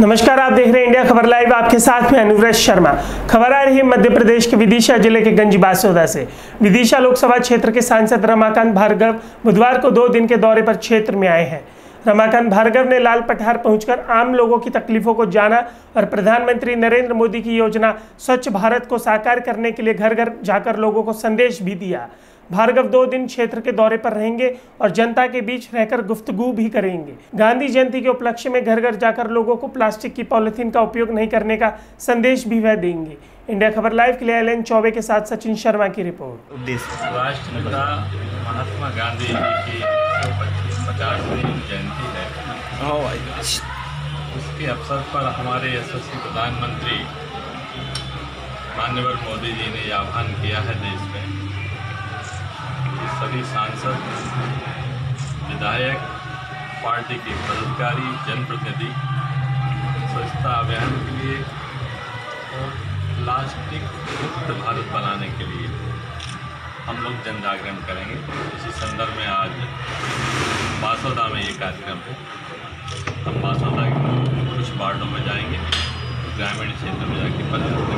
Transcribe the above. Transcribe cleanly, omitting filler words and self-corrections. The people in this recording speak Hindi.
नमस्कार, आप देख रहे हैं इंडिया ख़बर लाइव। आपके साथ में अनुराग शर्मा। खबर आ रही है मध्य प्रदेश के विदिशा जिले के गंजबासौदा से। विदिशा लोकसभा क्षेत्र के सांसद रमाकांत भार्गव बुधवार को 2 दिन के दौरे पर क्षेत्र में आए हैं। रमाकांत भार्गव ने लाल पठार पहुंचकर आम लोगों की तकलीफों को जाना और प्रधानमंत्री नरेंद्र मोदी की योजना स्वच्छ भारत को साकार करने के लिए घर घर जाकर लोगों को संदेश भी दिया। भार्गव 2 दिन क्षेत्र के दौरे पर रहेंगे और जनता के बीच रहकर गुफ्तगू भी करेंगे। गांधी जयंती के उपलक्ष्य में घर घर जाकर लोगों को प्लास्टिक की पॉलिथीन का उपयोग नहीं करने का संदेश भी वह देंगे। इंडिया ख़बर लाइव के लिए एल एन चौबे के साथ सचिन शर्मा की रिपोर्ट। राष्ट्रपिता महात्मा गांधी जी की 50वीं जयंती है, उसके अवसर पर हमारे यशस्वी प्रधानमंत्री माननीय मोदी जी ने आह्वान किया है देश में कि सभी सांसद, विधायक, पार्टी के पदाधिकारी, जनप्रतिनिधि स्वच्छता अभियान के लिए और प्लास्टिक मुक्त भारत बनाने के लिए हम लोग जन जागरण करेंगे। इसी संदर्भ में आज बासौदा में ये कार्यक्रम है। हम बासौदा के कुछ वार्डों में जाएंगे, ग्रामीण क्षेत्र में जाके पता